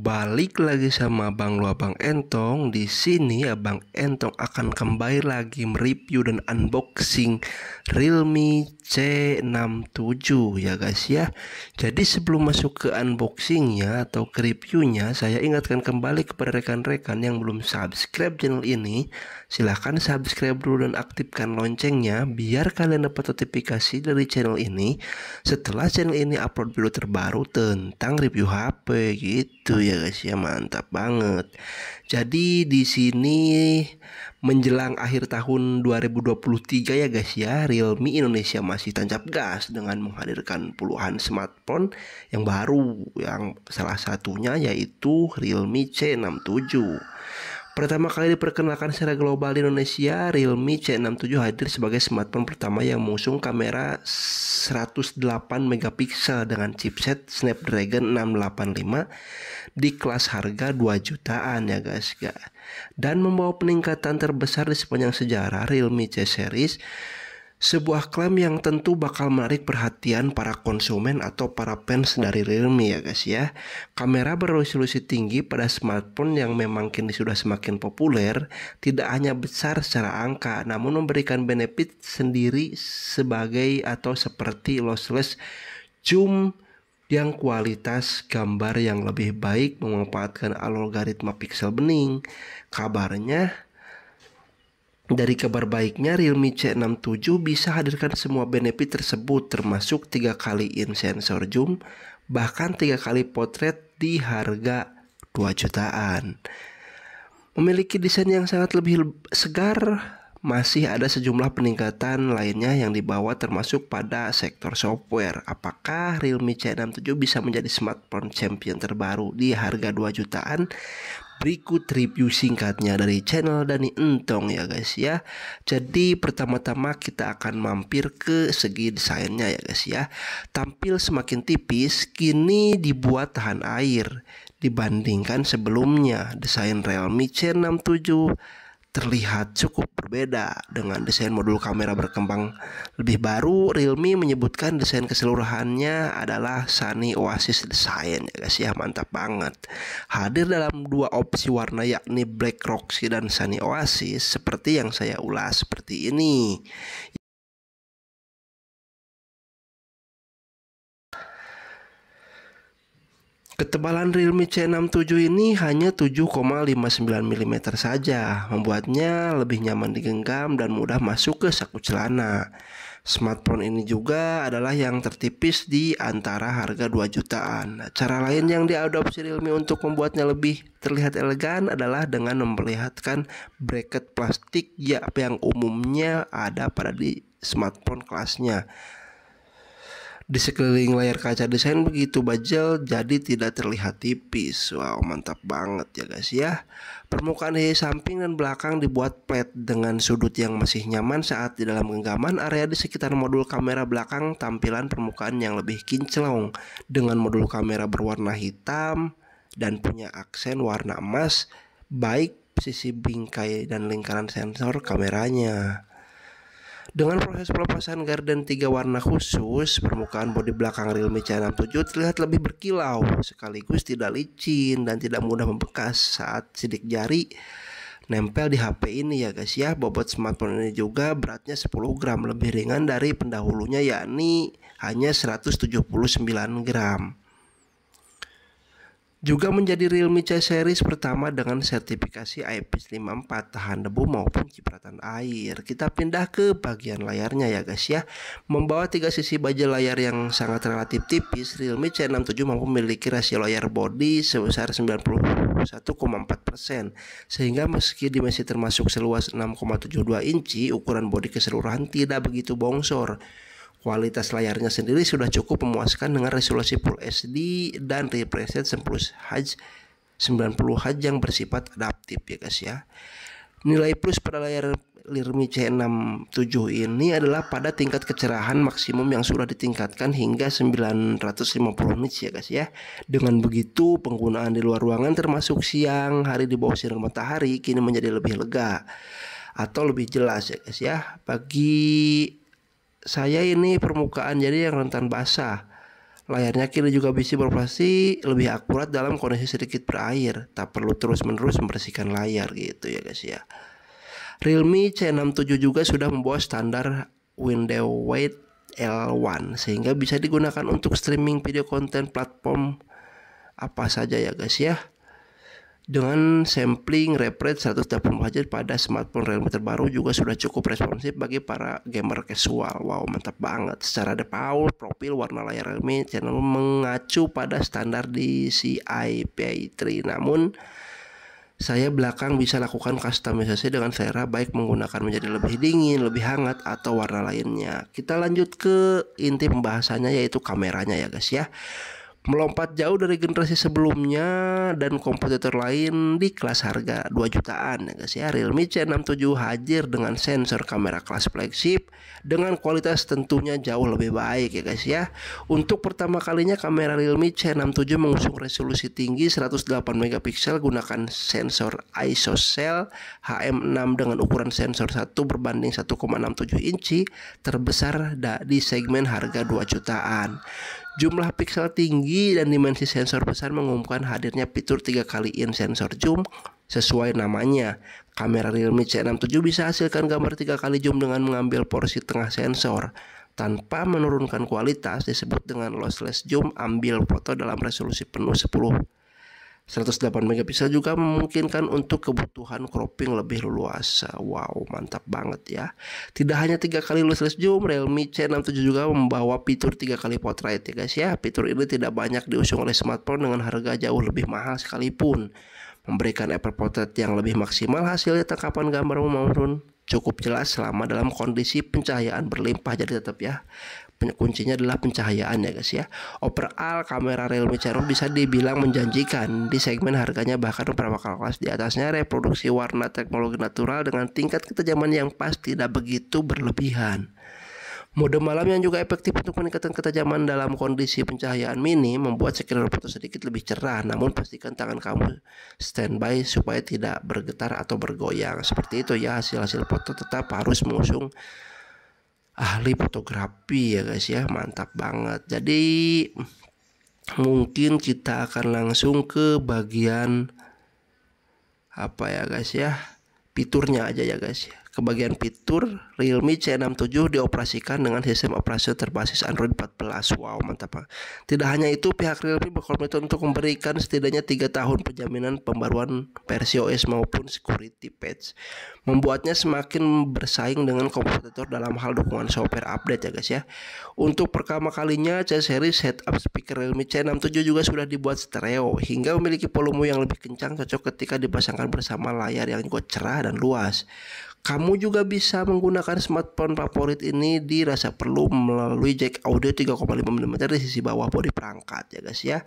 Balik lagi sama Bang lu, Abang Entong. Di sini Abang Entong akan kembali lagi mereview dan unboxing Realme C67 ya guys ya. Jadi sebelum masuk ke unboxingnya atau ke reviewnya, saya ingatkan kembali kepada rekan-rekan yang belum subscribe channel ini, silahkan subscribe dulu dan aktifkan loncengnya biar kalian dapat notifikasi dari channel ini setelah channel ini upload video terbaru tentang review HP gitu ya guys ya. Mantap banget. Jadi di sini menjelang akhir tahun 2023 ya guys ya, Realme Indonesia masih tancap gas dengan menghadirkan puluhan smartphone yang baru, yang salah satunya yaitu Realme C67. Pertama kali diperkenalkan secara global di Indonesia, Realme C67 hadir sebagai smartphone pertama yang mengusung kamera 108 MP dengan chipset Snapdragon 685 di kelas harga 2 jutaan ya guys ya. Dan membawa peningkatan terbesar di sepanjang sejarah Realme C series, sebuah klaim yang tentu bakal menarik perhatian para konsumen atau para fans dari Realme ya guys ya. Kamera beresolusi tinggi pada smartphone yang memang kini sudah semakin populer tidak hanya besar secara angka, namun memberikan benefit sendiri sebagai atau seperti lossless zoom yang kualitas gambar yang lebih baik, memanfaatkan algoritma pixel bening. Kabarnya, dari kabar baiknya, Realme C67 bisa hadirkan semua benefit tersebut, termasuk 3 kali in-sensor zoom, bahkan 3 kali potret di harga 2 jutaan. Memiliki desain yang sangat lebih segar, masih ada sejumlah peningkatan lainnya yang dibawa termasuk pada sektor software. Apakah Realme C67 bisa menjadi smartphone champion terbaru di harga 2 jutaan? Berikut review singkatnya dari channel Sunny Entong ya guys ya. Jadi pertama-tama kita akan mampir ke segi desainnya ya guys ya. Tampil semakin tipis, kini dibuat tahan air dibandingkan sebelumnya. Desain Realme C67 terlihat cukup berbeda. Dengan desain modul kamera berkembang lebih baru, Realme menyebutkan desain keseluruhannya adalah Sunny Oasis Design ya guys ya. Mantap banget. Hadir dalam 2 opsi warna yakni Black Roxy dan Sunny Oasis, seperti yang saya ulas seperti ini. Ketebalan Realme C67 ini hanya 7,59 mm saja, membuatnya lebih nyaman digenggam dan mudah masuk ke saku celana. Smartphone ini juga adalah yang tertipis di antara harga 2 jutaan. Cara lain yang diadopsi Realme untuk membuatnya lebih terlihat elegan adalah dengan memperlihatkan bracket plastik yang umumnya ada pada di smartphone kelasnya. Di sekeliling layar kaca desain begitu bajel jadi tidak terlihat tipis. Wow, mantap banget ya guys ya. Permukaan di samping dan belakang dibuat flat dengan sudut yang masih nyaman saat di dalam genggaman. Area di sekitar modul kamera belakang tampilan permukaan yang lebih kinclong dengan modul kamera berwarna hitam dan punya aksen warna emas baik sisi bingkai dan lingkaran sensor kameranya. Dengan proses pelepasan garden 3 warna khusus, permukaan bodi belakang Realme C67 terlihat lebih berkilau, sekaligus tidak licin dan tidak mudah membekas saat sidik jari nempel di HP ini ya guys ya. Bobot smartphone ini juga beratnya 10 gram, lebih ringan dari pendahulunya yakni hanya 179 gram. Juga menjadi Realme C series pertama dengan sertifikasi IP54 tahan debu maupun cipratan air. Kita pindah ke bagian layarnya ya guys ya. Membawa 3 sisi baja layar yang sangat relatif tipis, Realme C67 mampu memiliki rasio layar body sebesar 91,4%. Sehingga meski dimensi termasuk seluas 6,72 inci, ukuran bodi keseluruhan tidak begitu bongsor. Kualitas layarnya sendiri sudah cukup memuaskan dengan resolusi Full HD dan refresh rate 90 Hz yang bersifat adaptif ya guys ya. Nilai plus pada layar Realme C67 ini adalah pada tingkat kecerahan maksimum yang sudah ditingkatkan hingga 950 nits ya guys ya. Dengan begitu, penggunaan di luar ruangan termasuk siang hari di bawah sinar matahari kini menjadi lebih lega atau lebih jelas ya guys ya. Bagi saya ini permukaan jadi yang rentan basah, Layarnya kiri juga bisa beroperasi lebih akurat dalam kondisi sedikit berair, tak perlu terus-menerus membersihkan layar gitu ya guys ya. Realme C67 juga sudah membawa standar window weight L1 sehingga bisa digunakan untuk streaming video konten platform apa saja ya guys ya. Dengan sampling refresh 180Hz pada smartphone Realme terbaru juga sudah cukup responsif bagi para gamer casual. Wow, mantap banget. Secara default, profil warna layar Realme channel mengacu pada standar DCI-P3. Namun, saya belakang bisa lakukan customisasi dengan selera, baik menggunakan menjadi lebih dingin, lebih hangat, atau warna lainnya. Kita lanjut ke inti pembahasannya, yaitu kameranya ya guys ya. Melompat jauh dari generasi sebelumnya dan kompetitor lain di kelas harga 2 jutaan ya guys ya. Realme C67 hadir dengan sensor kamera kelas flagship dengan kualitas tentunya jauh lebih baik ya guys ya. Untuk pertama kalinya kamera Realme C67 mengusung resolusi tinggi 108 MP gunakan sensor ISOCELL HM6 dengan ukuran sensor 1/1,67 inci terbesar di segmen harga 2 jutaan. Jumlah piksel tinggi dan dimensi sensor besar mengumumkan hadirnya fitur 3x in sensor zoom sesuai namanya. Kamera Realme C67 bisa hasilkan gambar 3x zoom dengan mengambil porsi tengah sensor tanpa menurunkan kualitas, disebut dengan lossless zoom. Ambil foto dalam resolusi penuh 108 MP juga memungkinkan untuk kebutuhan cropping lebih luasa. Wow, mantap banget ya. Tidak hanya 3x lossless zoom, Realme C67 juga membawa fitur 3x portrait ya guys ya. Fitur ini tidak banyak diusung oleh smartphone dengan harga jauh lebih mahal sekalipun. Memberikan aperture portrait yang lebih maksimal, hasilnya tangkapan gambar menurun cukup jelas selama dalam kondisi pencahayaan berlimpah. Jadi tetap ya, kuncinya adalah pencahayaan ya guys ya. Overall kamera Realme C67 bisa dibilang menjanjikan di segmen harganya, bahkan beberapa kelas di atasnya. Reproduksi warna teknologi natural dengan tingkat ketajaman yang pas, tidak begitu berlebihan. Mode malam yang juga efektif untuk meningkatkan ketajaman dalam kondisi pencahayaan minim membuat skenario foto sedikit lebih cerah. Namun pastikan tangan kamu standby supaya tidak bergetar atau bergoyang. Seperti itu ya, hasil-hasil foto tetap harus mengusung ahli fotografi ya guys ya. Mantap banget. Jadi mungkin kita akan langsung ke bagian apa ya guys ya, fiturnya aja ya guys ya. Ke bagian fitur, Realme C67 dioperasikan dengan sistem operasi terbasis Android 14. Wow, mantap. Tidak hanya itu, pihak Realme berkomitmen untuk memberikan setidaknya 3 tahun penjaminan pembaruan versi OS maupun security patch, membuatnya semakin bersaing dengan kompetitor dalam hal dukungan software update ya guys ya. Untuk pertama kalinya C-series setup speaker Realme C67 juga sudah dibuat stereo hingga memiliki volume yang lebih kencang, cocok ketika dipasangkan bersama layar yang juga cerah dan luas. Kamu juga bisa menggunakan smartphone favorit ini dirasa perlu melalui jack audio 3,5 mm di sisi bawah bodi perangkat ya guys ya.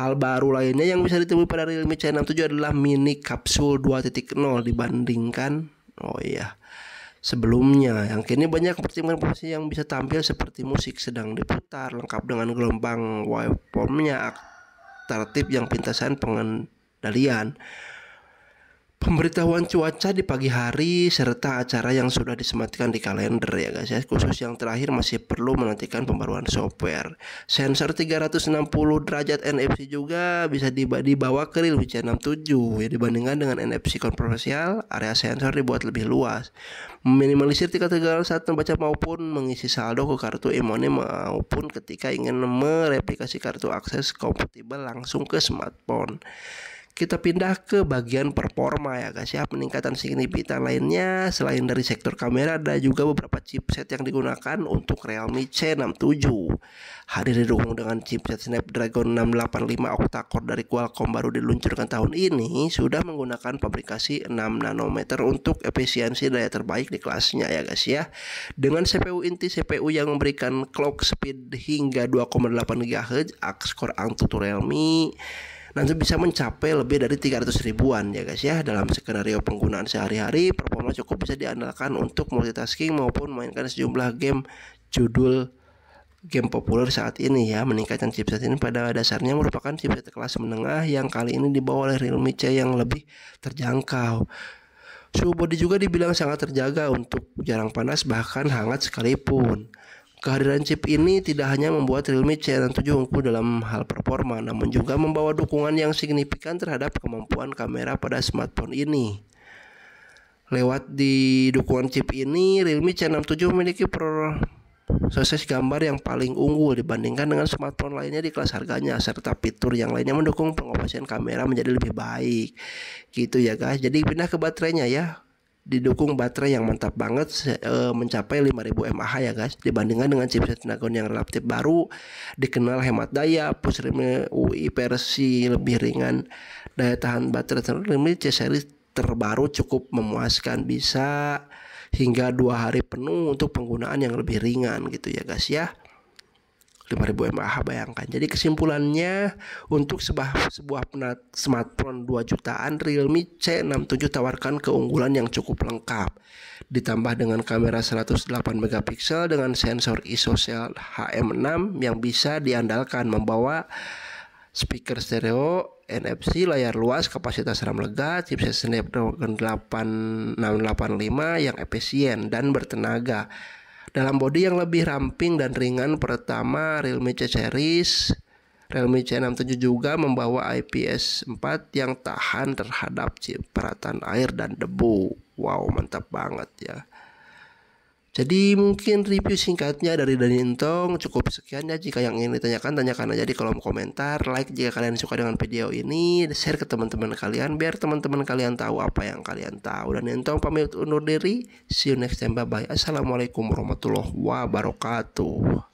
Hal baru lainnya yang bisa ditemui pada Realme C67 adalah mini kapsul 2.0 dibandingkan sebelumnya. Yang kini banyak pertimbangan posisi yang bisa tampil seperti musik sedang diputar, lengkap dengan gelombang waveformnya, tertib yang pintasan pengendalian, pemberitahuan cuaca di pagi hari, serta acara yang sudah disematkan di kalender ya guys ya. Khusus yang terakhir masih perlu menantikan pembaruan software. Sensor 360 derajat NFC juga bisa dibawa ke Realme C67 ya. Dibandingkan dengan NFC konvensional, area sensor dibuat lebih luas, meminimalisir tingkat saat membaca maupun mengisi saldo ke kartu e-money maupun ketika ingin mereplikasi kartu akses kompatibel langsung ke smartphone. Kita pindah ke bagian performa ya guys ya. Peningkatan signifikan lainnya selain dari sektor kamera, ada juga beberapa chipset yang digunakan untuk Realme C67. Hadir didukung dengan chipset Snapdragon 685 octa-core dari Qualcomm baru diluncurkan tahun ini, sudah menggunakan fabrikasi 6 nanometer untuk efisiensi daya terbaik di kelasnya ya guys ya. Dengan CPU inti CPU yang memberikan clock speed hingga 2,8 GHz, skor AnTuTu Realme nanti bisa mencapai lebih dari 300 ribuan ya guys ya. Dalam skenario penggunaan sehari-hari, performa cukup bisa diandalkan untuk multitasking maupun memainkan sejumlah game judul game populer saat ini ya. Meningkatkan chipset ini pada dasarnya merupakan chipset kelas menengah yang kali ini dibawa oleh Realme C yang lebih terjangkau. Suhu bodi juga dibilang sangat terjaga untuk jarang panas bahkan hangat sekalipun. Kehadiran chip ini tidak hanya membuat Realme C67 unggul dalam hal performa, namun juga membawa dukungan yang signifikan terhadap kemampuan kamera pada smartphone ini. Lewat di dukungan chip ini, Realme C67 memiliki proses gambar yang paling unggul dibandingkan dengan smartphone lainnya di kelas harganya, serta fitur yang lainnya mendukung pengopasian kamera menjadi lebih baik. Gitu ya guys, jadi pindah ke baterainya ya. Didukung baterai yang mantap banget, mencapai 5000 mAh ya guys, dibandingkan dengan chipset Snapdragon yang relatif baru, dikenal hemat daya, push Realme UI versi lebih ringan. Daya tahan baterai Realme C series terbaru cukup memuaskan, bisa hingga 2 hari penuh untuk penggunaan yang lebih ringan gitu ya guys ya. 5000 mAh bayangkan. Jadi kesimpulannya, untuk sebuah smartphone 2 jutaan, Realme C67 tawarkan keunggulan yang cukup lengkap. Ditambah dengan kamera 108 MP dengan sensor ISOCELL HM6 yang bisa diandalkan, membawa speaker stereo, NFC, layar luas, kapasitas RAM lega, chipset Snapdragon 685 yang efisien dan bertenaga. Dalam bodi yang lebih ramping dan ringan, pertama Realme C series, Realme C67 juga membawa IPS4 yang tahan terhadap cipratan air dan debu. Wow, mantap banget ya. Jadi mungkin review singkatnya dari Bang Entong cukup sekian ya. Jika yang ingin ditanyakan, tanyakan aja di kolom komentar. Like jika kalian suka dengan video ini, share ke teman-teman kalian biar teman-teman kalian tahu apa yang kalian tahu. Dan Bang Entong pamit undur diri. See you next time, bye bye. Assalamualaikum warahmatullahi wabarakatuh.